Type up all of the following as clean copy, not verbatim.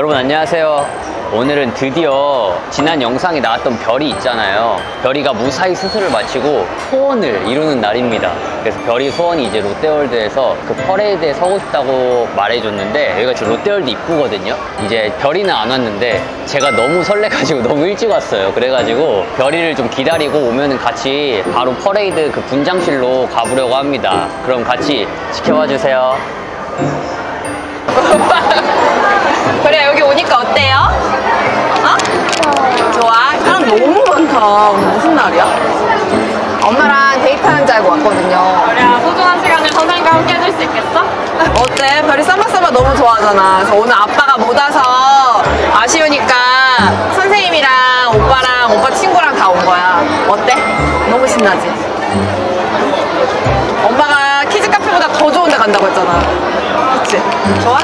여러분 안녕하세요. 오늘은 드디어 지난 영상에 나왔던 별이 있잖아요. 별이가 무사히 수술을 마치고 소원을 이루는 날입니다. 그래서 별이 소원이 이제 롯데월드에서 그 퍼레이드에 서고 싶다고 말해줬는데, 여기가 지금 롯데월드 입구거든요. 이제 별이는 안 왔는데 제가 너무 설레가지고 너무 일찍 왔어요. 그래가지고 별이를 좀 기다리고 오면은 같이 바로 퍼레이드 그 분장실로 가보려고 합니다. 그럼 같이 지켜봐 주세요. 그래, 여기 오니까 어때요? 어? 좋아. 사람 너무 많다. 무슨 날이야? 엄마랑 데이트하는 줄 알고 왔거든요. 별이야, 소중한 시간을 선생님과 함께 해줄 수 있겠어? 어때? 별이 쌈바쌈바 너무 좋아하잖아. 그래서 오늘 아빠가 못 와서 아쉬우니까 선생님이랑 오빠랑 오빠 친구랑 다 온 거야. 어때? 너무 신나지? 엄마가 키즈카페보다 더 좋은 데 간다고 했잖아. 그치? 좋아?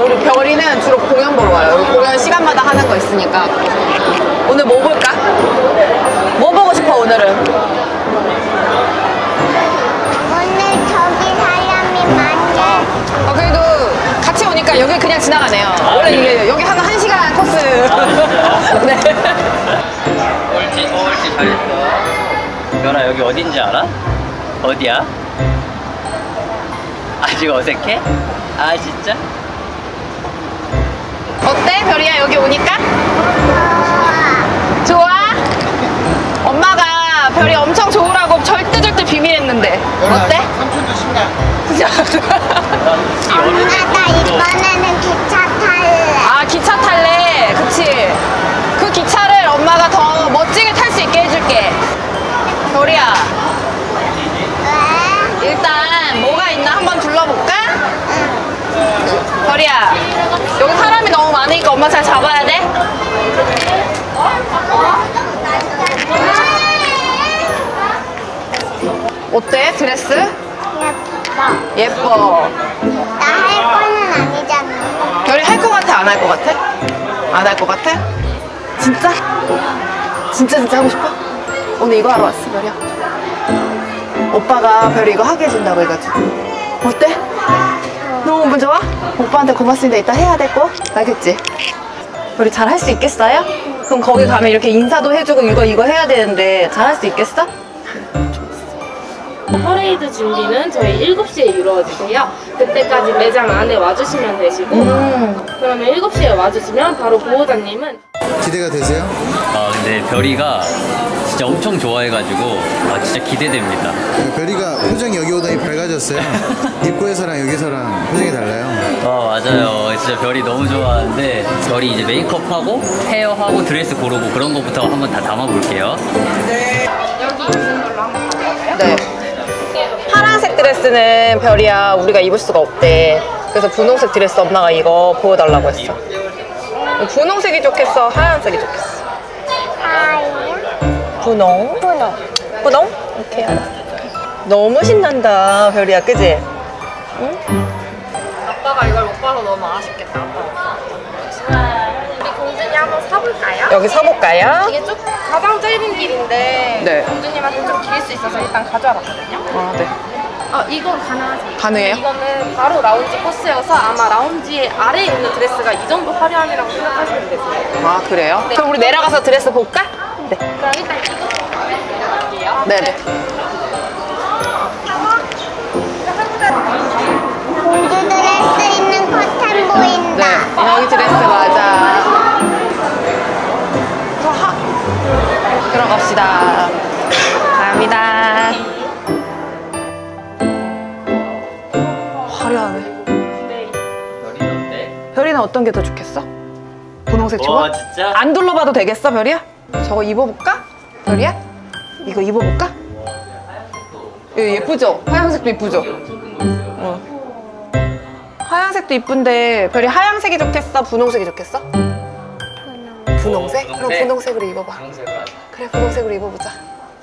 우리 별이는 주로 공연 보러 와요. 공연 시간마다 하는 거 있으니까. 오늘 뭐 볼까? 뭐 보고 싶어 오늘은? 오늘 저기 사람이 많네. 아, 그래도 같이 오니까 여기 그냥 지나가네요. 원래 이게 여기 한 1시간 코스. 네. 옳지 잘했어. 별아, 여기 어딘지 알아? 어디야? 아직 어색해? 아, 진짜? 어때, 별이야, 여기 오니까? 좋아. 좋아? 엄마가 별이 엄청 좋으라고 절대 비밀했는데 어때? 삼촌도 신나. 엄마, 나 이번에는 기차 탈래. 아, 기차 탈래? 그치. 그 기차를 엄마가 더 멋지게 탈 수 있게 해줄게. 별이야. 왜? 일단 뭐가 있나 한번 둘러볼까? 별이야, 여기 사람이 너무 많으니까 엄마 잘 잡아야 돼? 어때? 드레스? 예뻐. 예뻐. 나 할 거는 아니잖아. 별이 할 거 같아? 안 할 거 같아? 안 할 거 같아? 진짜? 진짜 하고 싶어? 오늘 이거 하러 왔어, 별이야. 오빠가 별이 이거 하게 해준다고 해가지고. 어때? 너무 기분 좋아? 오빠한테 고맙습니다. 이따 해야 될 거? 알겠지? 우리 잘 할 수 있겠어요? 그럼 거기 가면 이렇게 인사도 해주고 이거 해야 되는데 잘 할 수 있겠어? 퍼레이드 준비는 저희 7시에 이루어지세요. 그때까지 매장 안에 와주시면 되시고, 그러면 7시에 와주시면 바로 보호자님은 기대가 되세요? 아, 근데 별이가 진짜 엄청 좋아해가지고 진짜 기대됩니다. 별이가 표정이 여기 오더니 밝아졌어요. 입구에서랑 여기서랑 표정이 달라요. 맞아요. 진짜 별이 너무 좋아하는데, 별이 이제 메이크업하고 헤어하고 드레스 고르고 그런 것부터 한번 다 담아볼게요. 네. 여기 있는 걸로 한번 볼까요? 네. 파란색 드레스는 별이야 우리가 입을 수가 없대. 그래서 분홍색 드레스 엄마가 이거 보여달라고 했어. 분홍색이 좋겠어, 하얀색이 좋겠어? 하얀? 분홍? 분홍. 분홍? 오케이, 알았어. 너무 신난다, 별이야, 그지? 응? 아빠가 이걸 못 봐서 너무 아쉽겠다. 우리 공주님 한번 사볼까요? 여기 사볼까요? 이게 쭉 가장 짧은 길인데, 네, 공주님한테 좀 길 수 있어서 일단 가져와 봤거든요. 아, 네. 이건 가능하지? 가능해요? 이거는 바로 라운지 코스여서 아마 라운지 아래에 있는 드레스가 이 정도 화려함이라고 생각하시면 되세요. 아, 그래요? 네. 그럼 우리 내려가서 드레스 볼까? 네. 그럼 일단 이거 네네. 네. 공주 드레스 있는 커튼 보인다. 네, 여기 드레스 맞아. 들어갑시다. 감사합니다. 화려하네. 별이는 어때? 별이는 어떤 게 더 좋겠어? 분홍색 좋아? 와, 진짜? 안 둘러봐도 되겠어, 별이야? 저거 입어볼까? 별이야? 이거 입어볼까? 예, 예쁘죠? 하얀색도 예쁘죠? 하얀색도 이쁜데, 별이 하얀색이 좋겠어? 분홍색이 좋겠어? 분홍색? 그럼 분홍색으로 입어봐. 그래, 분홍색으로 입어보자.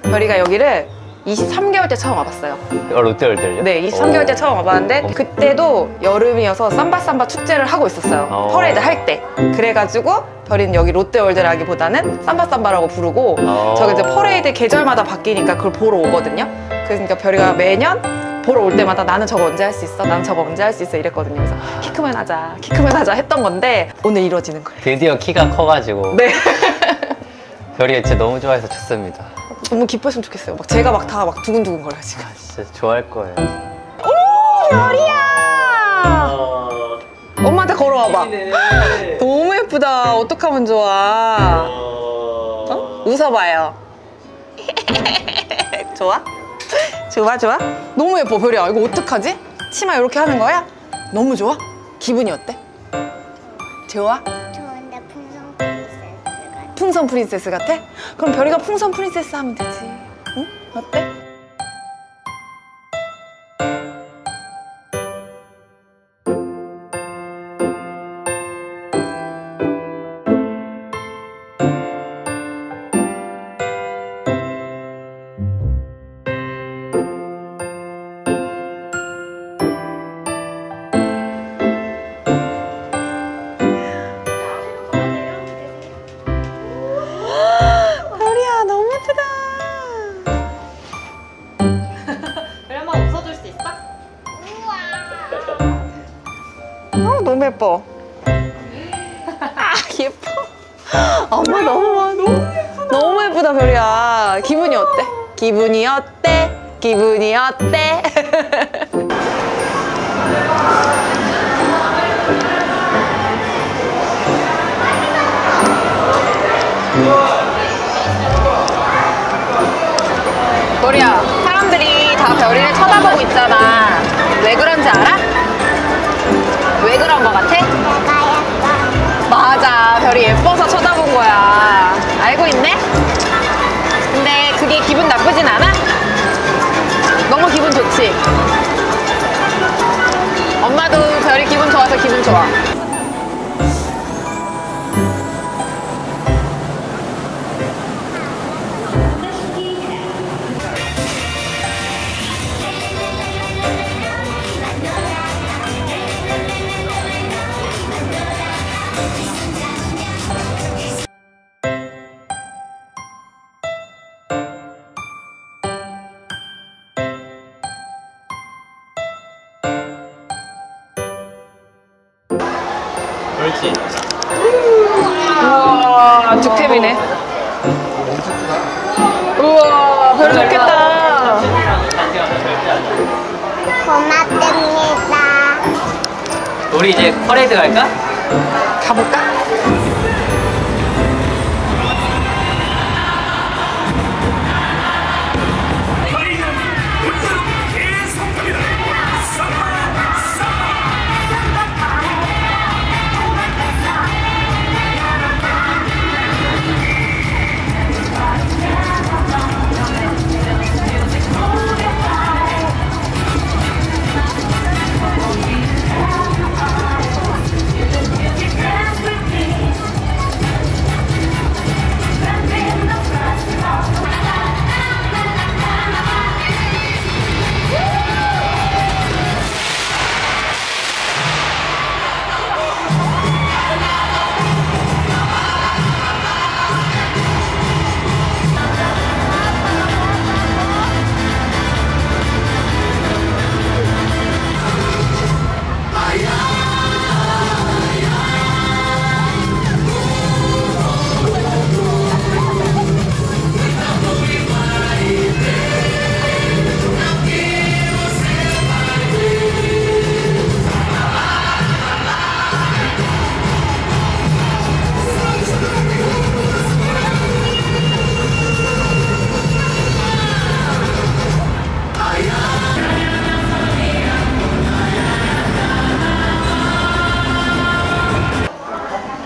별이가 여기를 23개월 때 처음 와봤어요. 롯데월드요? 네, 23개월 때 처음 와봤는데, 그때도 여름이어서 쌈바쌈바 축제를 하고 있었어요. 퍼레이드 할 때. 그래가지고 별이는 여기 롯데월드라기보다는 쌈바쌈바라고 부르고, 저기 이제 퍼레이드 계절마다 바뀌니까 그걸 보러 오거든요. 그러니까 별이가 매년 보러 올 때마다 나는 저거 언제 할 수 있어? 나는 저거 언제 할 수 있어? 이랬거든요. 그래서 키 크면 하자, 키 크면 하자 했던 건데 오늘 이루어지는 거예요. 드디어 키가 커가지고 네. 별이가 진짜 너무 좋아해서 쳤습니다. 너무 기뻤으면 좋겠어요. 막 제가 막 다 막 두근두근 거려요 지금. 아, 진짜 좋아할 거예요. 오! 별이야! 엄마한테 걸어와봐. 너무 예쁘다. 어떡하면 좋아. 어? 웃어봐요. 좋아? 좋아 좋아? 너무 예뻐 별이야. 이거 어떡하지? 치마 이렇게 하는 거야? 너무 좋아? 기분이 어때? 좋아? 좋은데 풍선 프린세스 같아. 풍선 프린세스 같아? 그럼 별이가 풍선 프린세스 하면 되지. 응? 어때? 너무 예뻐. 아 예뻐. 엄마 너무 예쁘다 별이야. 기분이 어때? 기분이 어때? 기분이 어때? 별이야, 사람들이 다 별이를 쳐다보고 있잖아. 왜 그런지 알아? 왜 그런 거 같아? 내가 예뻐. 맞아, 별이 예뻐서 쳐다본 거야. 알고 있네? 근데 그게 기분 나쁘진 않아? 너무 기분 좋지? 엄마도 별이 기분 좋아서 기분 좋아. 그렇지. 우와, 득템이네. 우와, 별이 좋겠다. 고맙습니다. 우리 이제 퍼레이드 갈까? 가볼까?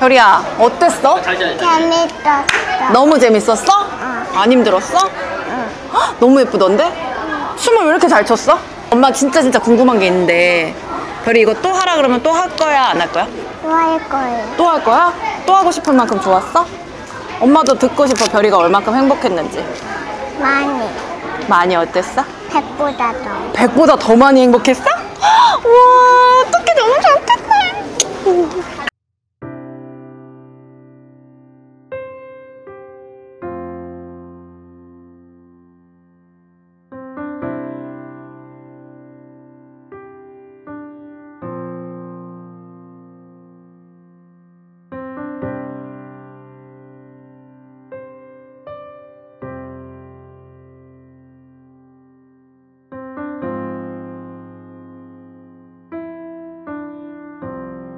별이야, 어땠어? 재밌었어. 너무 재밌었어? 응. 안 힘들었어? 응. 헉, 너무 예쁘던데? 응. 춤을 왜 이렇게 잘 췄어? 엄마 진짜 궁금한 게 있는데 별이 이거 또 하라 그러면 또 할 거야, 안 할 거야? 또 할 거예요. 또 할 거야? 또 하고 싶을 만큼 좋았어? 엄마도 듣고 싶어. 별이가 얼만큼 행복했는지. 많이. 많이 어땠어? 100보다 더. 100보다 더 많이 행복했어? 우와, 어떡해, 너무 좋겠다.